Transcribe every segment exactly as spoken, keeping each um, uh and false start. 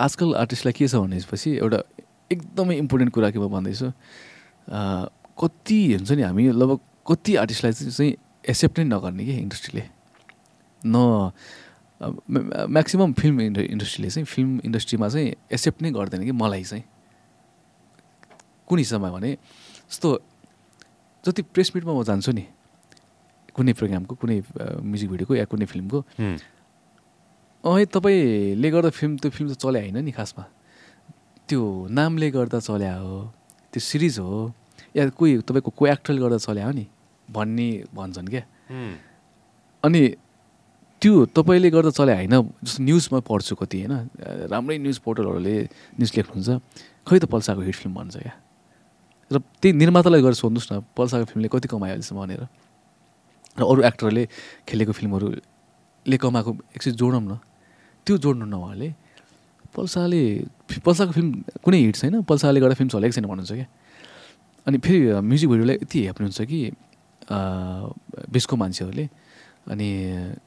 आजकल आर्टिस्टलाई के छ भनेपछि एउटा एकदमै इम्पोर्टेन्ट कुरा के भन्दैछु कति हुन्छ नि हामी लगभग कति आर्टिस्टलाई चाहिँ एक्सेप्ट नै नगर्ने के इन्डस्ट्रीले न म्याक्सिमम फिल्म इन्डस्ट्रीले चाहिँ फिल्म इन्डस्ट्रीमा चाहिँ एक्सेप्ट नै गर्दैन कि मलाई चाहिँ कुन हिसाबमा भने जस्तो जति प्रेस मिटमा म जान्छु नि कुनै प्रोग्रामको कुनै म्युजिक भिडियोको या कुनै फिल्मको अँ तपाईँले गर्दा फिल्म त्यो फिल्म त चले होइन नि खासमा त्यो नामले गर्दा चल्या हो त्यो सिरिज हो या कोही तपाईँको को एक्टरले गर्दा चल्या हो नि भन्ने भन्छन् क्या अनि त्यो तपाईँले गर्दा चल्या होइन जस्तो न्युजमा पढ्छु कति होइन राम्रै न्युज पोर्टलहरूले न्युज लेख्नुहुन्छ खै त पल्साको हिट फिल्म भन्छ क्या र त्यही निर्मातालाई गएर सोध्नुहोस् न पल्साको फिल्मले कति कमायो अहिलेसम्म भनेर र अरू एक्टरले खेलेको फिल्महरूले कमाएको एकछिन जोडौँ न त्यो जोड्नु न उहाँले पल्साले पल्साको फिल्म कुनै हिट छैन पल्साले गर्दा फिल्म चलेको छैन भन्नुहुन्छ क्या अनि फेरि म्युजिक भिडियोलाई यति हेप्नुहुन्छ कि बेसको मान्छेहरूले अनि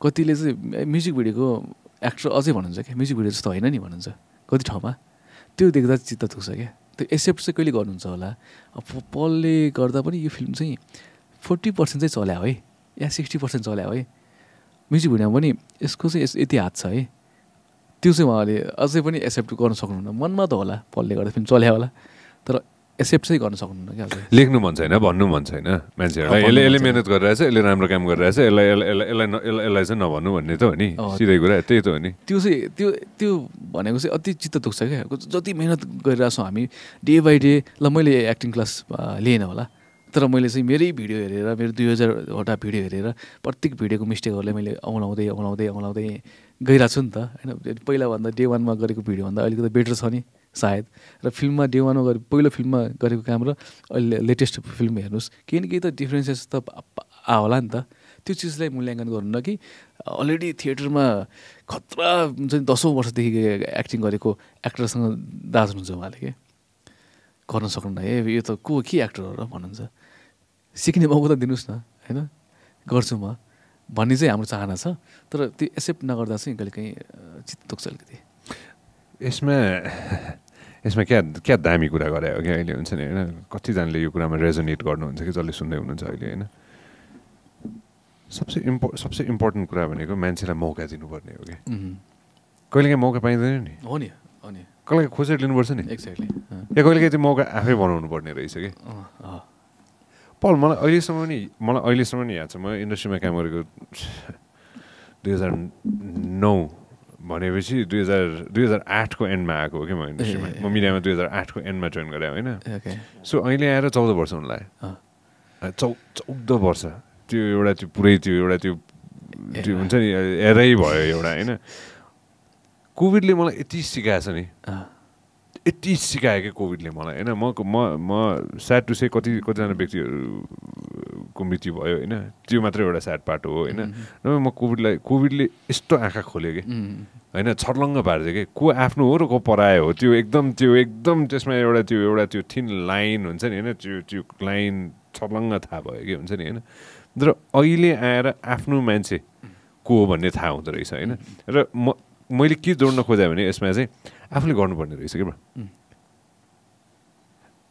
कतिले चाहिँ म्युजिक भिडियोको एक्टर अझै भन्नुहुन्छ क्या म्युजिक भिडियो जस्तो होइन नि भन्नुहुन्छ कति ठाउँमा त्यो देख्दा चित्त दुख्छ क्या त्यो एक्सेप्ट चाहिँ कहिले गर्नुहुन्छ होला पलले गर्दा पनि यो फिल्म चाहिँ फोर्टी पर्सेन्ट चाहिँ चल्या है या सिक्सटी पर्सेन्ट चल्या है म्युजिक भिडियोमा पनि यसको चाहिँ यति हात छ है त्यो चाहिँ उहाँले अझै पनि एक्सेप्ट गर्न सक्नुहुन्न मनमा त होला पलले गर्दा फिल्म चल्या होला तर एक्सेप्ट चाहिँ गर्न सक्नुहुन्न क्या लेख्नु मन छैन भन्नु मन छैन मान्छेहरूलाई यसले यसले मेहनत गरिरहेछ यसले राम्रो काम गरिरहेछ यसलाई यसलाई यसलाई चाहिँ नभन्नु भन्ने त हो नि सिधै कुरा त्यही त हो नि त्यो चाहिँ त्यो त्यो भनेको चाहिँ अति चित्त दुख्छ क्या जति मेहनत गरिरहेछौँ हामी डे बाई डे ल मैले एक्टिङ क्लास लिएन होला तर मैले चाहिँ मेरै भिडियो हेरेर मेरो दुई हजारवटा भिडियो हेरेर प्रत्येक भिडियोको मिस्टेकहरूलाई मैले औँलाउँदै औँलाउँदै औँलाउँदै गइरहेको छु नि त होइन पहिलाभन्दा डे वानमा गरेको भिडियोभन्दा अलिकति बेटर छ नि सायद र फिल्ममा डे वानमा गरे पहिलो फिल्ममा गरेको काम र अहिले लेटेस्ट फिल्म हेर्नुहोस् केही न केही त डिफ्रेन्सेस त आ होला नि त त्यो चिजलाई मूल्याङ्कन गर्नु न कि अलरेडी थिएटरमा खतरा हुन्छ नि दसौँ वर्षदेखि एक्टिङ गरेको एक्टरसँग दाज हुनुहुन्छ उहाँले के गर्न सक्नु ए यो त को के एक्टर हो र भन्नुहुन्छ सिक्ने मौका त दिनुहोस् न होइन गर्छु म भन्ने चाहिँ हाम्रो चाहना छ तर त्यो एक्सेप्ट नगर्दा चाहिँ कहिले काहीँ चित्त दुख्छ अलिकति यसमा यसमा क्या क्या दामी कुरा गरे हो कि अहिले हुन्छ नि होइन कतिजनाले यो कुरामा रेजोनेट गर्नुहुन्छ कि जसले सुन्दै हुनुहुन्छ अहिले होइन सबसे इम्पो सबसे इम्पोर्टेन्ट कुरा भनेको मान्छेलाई मौका दिनुपर्ने हो कि कहिलेकाहीँ मौका पाइँदैन नि हो नि हो नि कहिलेकाहीँ खोजेर लिनुपर्छ नि एक्ज्याक्टली या कहिलेकाहीँ त्यो मौका आफै बनाउनु पर्ने रहेछ कि पल मलाई अहिलेसम्म नि मलाई अहिलेसम्म नि याद छ म इन्डस्ट्रीमा काम गरेको दुई हजार नौ भनेपछि दुई हजार दुई हजार आठको एन्डमा आएको हो कि म इन्डस्ट्रीमा म मिडियामा दुई हजार आठको एन्डमा जोइन गरेँ होइन सो अहिले आएर चौध वर्ष हुनलाई चौ चौध वर्ष त्यो एउटा त्यो पुरै त्यो एउटा त्यो त्यो हुन्छ नि एरै भयो एउटा होइन कोभिडले मलाई यति सिकाएछ नि यति सिकायो कि कोभिडले मलाई होइन म म स्याड टु से कति कतिजना व्यक्तिहरूको मृत्यु भयो होइन त्यो मात्रै एउटा स्याड पार्ट हो होइन नभए म कोभिडलाई कोभिडले यस्तो आँखा खोल्यो कि होइन छर्लङ्ग पार्थ्यो कि को आफ्नो हो र को परायो हो त्यो एकदम त्यो एकदम त्यसमा एउटा त्यो एउटा त्यो थिन लाइन हुन्छ नि होइन त्यो त्यो लाइन छर्लङ्ग थाहा भयो कि हुन्छ नि होइन तर अहिले आएर आफ्नो मान्छे को हो भन्ने थाहा हुँदो रहेछ होइन र म मैले के जोड्न खोजेँ भने यसमा चाहिँ आफूले गर्नुपर्ने रहेछ कि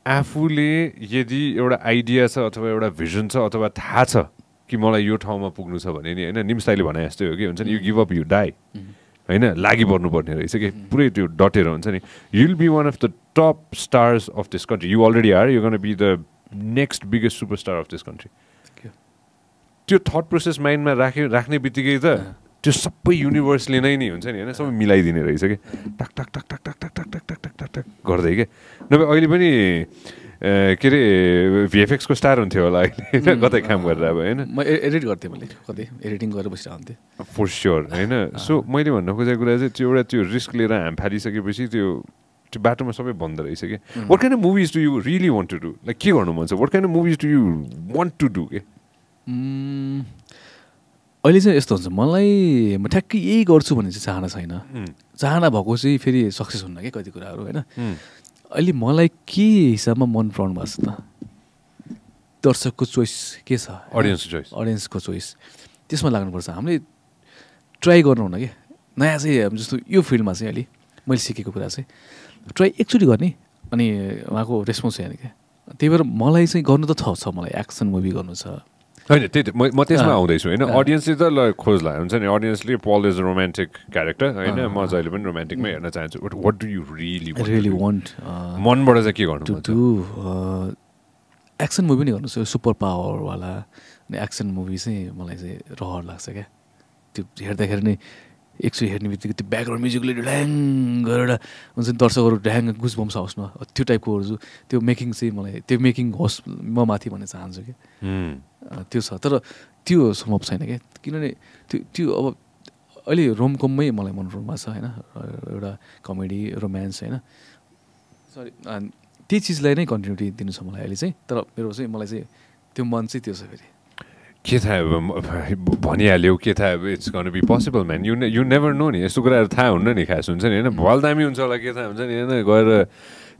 आफूले यदि एउटा आइडिया छ अथवा एउटा भिजन छ अथवा थाहा छ कि मलाई यो ठाउँमा पुग्नु छ भने नि होइन निम्साईले भने जस्तै हो कि हुन्छ नि you give up you die होइन लागि पर्नुपर्ने रहेछ कि पुरै त्यो डटेर हुन्छ नि you will be one of the top stars of this country you already are you gonna be the next biggest superstar of this country त्यो थट प्रोसेस माइन्डमा राख्यो राख्ने बित्तिकै त त्यो सबै युनिभर्सले नै नि हुन्छ नि होइन सबै मिलाइदिने रहेछ कि टक टक टक टक टक टक टक टक टक टक गर्दै क्या नभए अहिले पनि के अरे भिएफएक्सको स्टार हुन्थ्यो होला अहिले होइन कतै काम गरेर अब होइन म एडिट गर्थेँ मैले कतै एडिटिङ गरेर बसिरहन्थेँ फर स्योर होइन सो मैले भन्न खोजेको कुरा चाहिँ त्यो एउटा त्यो रिस्क लिएर हाम फालिसकेपछि त्यो त्यो बाटोमा सबै बन्द रहेछ कि what kind of movies do you really want to do like के गर्नु मन छ what kind of movies do you want to do के अहिले चाहिँ यस्तो हुन्छ मलाई म ठ्याक्कै यही गर्छु भन्ने चाहिँ चाहना छैन चाहना भएको चाहिँ फेरि सक्सेस हुन्न क्या कति कुराहरू होइन अहिले मलाई के हिसाबमा मन पराउनु भएको छ त दर्शकको चोइस के छ अडियन्स चोइस अडियन्सको चोइस त्यसमा लाग्नुपर्छ हामीले ट्राई गर्नुहुन्न क्या नयाँ चाहिँ जस्तो यो फिल्डमा चाहिँ अलि मैले सिकेको कुरा चाहिँ ट्राई एक्चुअली गर्ने अनि उहाँको रेस्पोन्स हेर्ने के त्यही भएर मलाई चाहिँ गर्नु त छ मलाई एक्सन मुभी गर्नु छ होइन त्यही म त्यसमा आउँदैछु होइन अडियन्सले त ल खोज्ला हुन्छ नि अडियन्सले पल इज अ रोमान्टिक क्यारेक्टर होइन म जहिले पनि रोमान्टिकमै हेर्न चाहन्छु but what do you really really want मनबाट चाहिँ के गर्नु टु एक्सन मुभी नै गर्नु छ सुपर पावरवाला अनि एक्सन मुभी चाहिँ मलाई चाहिँ रहर लाग्छ क्या त्यो हेर्दाखेरि नै एकचोटि हेर्ने बित्तिकै त्यो ब्याकग्राउन्ड म्युजिकले ढ्याङ गरेर हुन्छ नि दर्शकहरू ढ्याङ गुज बम्स होस् न त्यो टाइपको त्यो मेकिङ चाहिँ मलाई त्यो मेकिङ होस् म माथि भन्ने चाहन्छु कि त्यो छ तर त्यो सम्भव छैन क्या किनभने त्यो त्यो अब अहिले रोमकममै मलाई मनोरमा छ होइन एउटा कमेडी रोमान्स होइन सरी त्यही चिजलाई नै कन्टिन्युटी दिनु छ मलाई अहिले चाहिँ तर मेरो चाहिँ मलाई चाहिँ त्यो मन चाहिँ त्यो छ फेरि के थाहा भनिहाल्यौ के थाहा it's gonna be possible man you you never know नि यस्तो कुराहरू थाहा हुन्न नि खास हुन्छ नि होइन भल दामी हुन्छ होला के थाहा हुन्छ नि होइन गएर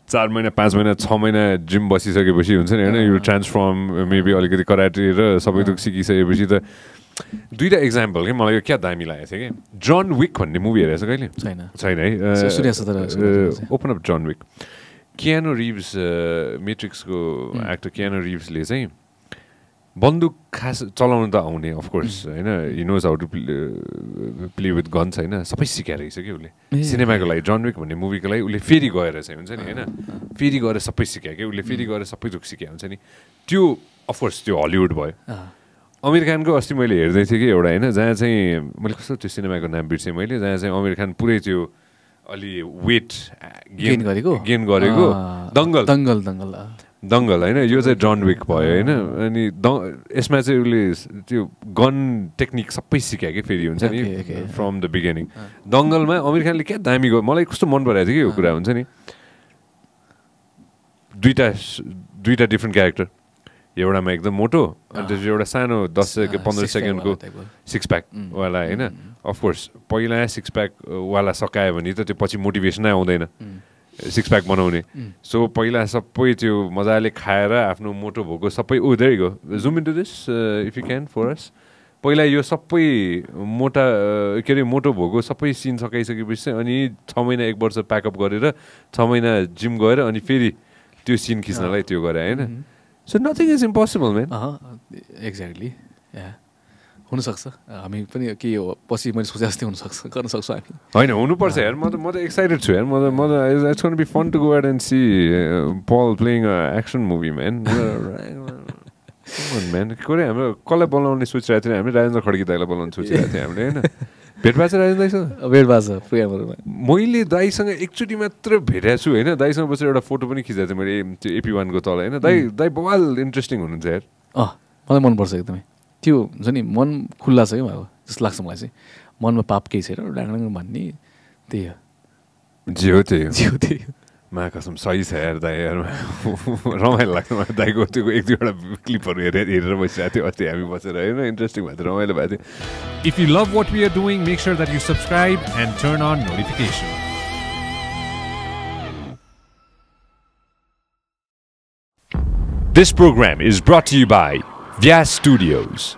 चार महिना पाँच महिना छ महिना जिम बसिसकेपछि हुन्छ नि होइन यु ट्रान्सफर्म मेबी अलिकति कराटे र सबै थोक सिकिसकेपछि त दुईवटा इक्जाम्पल कि मलाई यो क्या दामी लागेको थियो कि जन विक भन्ने मुभी हेरेको छ कहिले छैन छैन है open up John Wick Keanu Reeves मेट्रिक्सको एक्टर कियानो रिभ्सले चाहिँ बन्दुक खास चलाउनु त आउने अफकोर्स होइन he knows how to play with guns होइन सबै सिकाएर कि उसले सिनेमाको लागि जन विक भन्ने मुभीको लागि उसले फेरि गएर चाहिँ हुन्छ नि होइन फेरि गएर सबै सिकायो कि उसले फेरि गएर सबै दुःख सिकायो हुन्छ नि त्यो अफकोर्स त्यो हलिउड भयो आमिर खानको अस्ति मैले हेर्दै थिएँ कि एउटा होइन जहाँ चाहिँ मैले कस्तो त्यो सिनेमाको नाम बिर्सेँ मैले जहाँ चाहिँ आमिर खान पुरै त्यो अलि वेट गेन गरेको गेन गरेको दङ्गल दङ्गल दङ्गल दङ्गल होइन यो चाहिँ जन विक भयो होइन अनि द यसमा चाहिँ उसले त्यो गन टेक्निक सबै सिकायो कि फेरि हुन्छ नि फ्रम द बिगिनिङ दङ्गलमा आमिर खानले क्या दामी गयो मलाई कस्तो मन पराएको थियो कि यो कुरा हुन्छ नि दुईवटा दुईवटा डिफ्रेन्ट क्यारेक्टर एउटामा एकदम मोटो अनि त्यसपछि एउटा सानो दस सेकेन्ड पन्ध्र सेकेन्डको सिक्स प्याकवाला होइन अफकोर्स पहिला सिक्स प्याकवाला सकायो भने त त्यो पछि मोटिभेसनै आउँदैन सिक्स प्याक बनाउने सो पहिला सबै त्यो मजाले खाएर आफ्नो मोटो भएको सबै ऊ there you go zoom into this if you can for us पहिला यो सबै मोटा के अरे मोटो भएको सबै सिन सकाइसकेपछि अनि छ महिना एक वर्ष प्याकअप गरेर छ महिना जिम गएर अनि फेरि त्यो सिन खिच्नलाई त्यो गरे होइन so nothing is impossible man exactly हुनसक्छ हामी पनि के पछि मैले सोचे जस्तै हुनसक्छ गर्न सक्छौँ हामी होइन हुनुपर्छ हेर म त म त एक्साइटेड छु हेर म त म त it's gonna be fun to go out and see people playing a action movie man man कोही हाम्रो कसलाई बोलाउने सोचिरहेको थिएन हामीले राजेन्द्र खड्की दाईलाई बोलाउने सोचिरहेको थियौँ हामीले होइन भेट भएको छ राजेन्द्र दाईसँग भेट भएको छ प्रोग्रामहरूमा मैले दाईसँग एकचोटि मात्र भेटेको छु होइन दाईसँग बसेर एउटा फोटो पनि खिचेको थिएँ मैले त्यो एपी वानको तल होइन दाई दाई बवाल इन्ट्रेस्टिङ हुनुहुन्छ हेर अँ मलाई मनपर्छ एकदमै त्यो हुन्छ नि मन खुल्ला छ क्या अब जस्तो लाग्छ मलाई चाहिँ मनमा पाप केही छैन डाङ भन्ने त्यही हो जे हो त्यही हो जे हो त्यही हो महाकसम सही छ यार दाइहरूमा रमाइलो लाग्छ मलाई दाइको त्यो एक दुईवटा क्लिपहरू हेरेर हेरेर बसिरहेको थियो अस्ति हामी बसेर होइन इन्ट्रेस्टिङ भएको थियो रमाइलो भएको थियो if you love what we are doing make sure that you subscribe and turn on notification This program is brought to you by Vyas Studios.